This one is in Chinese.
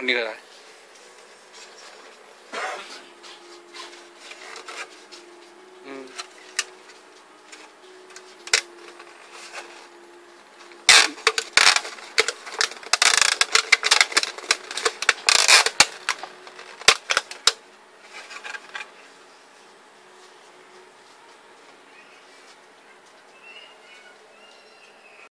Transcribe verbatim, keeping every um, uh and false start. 那个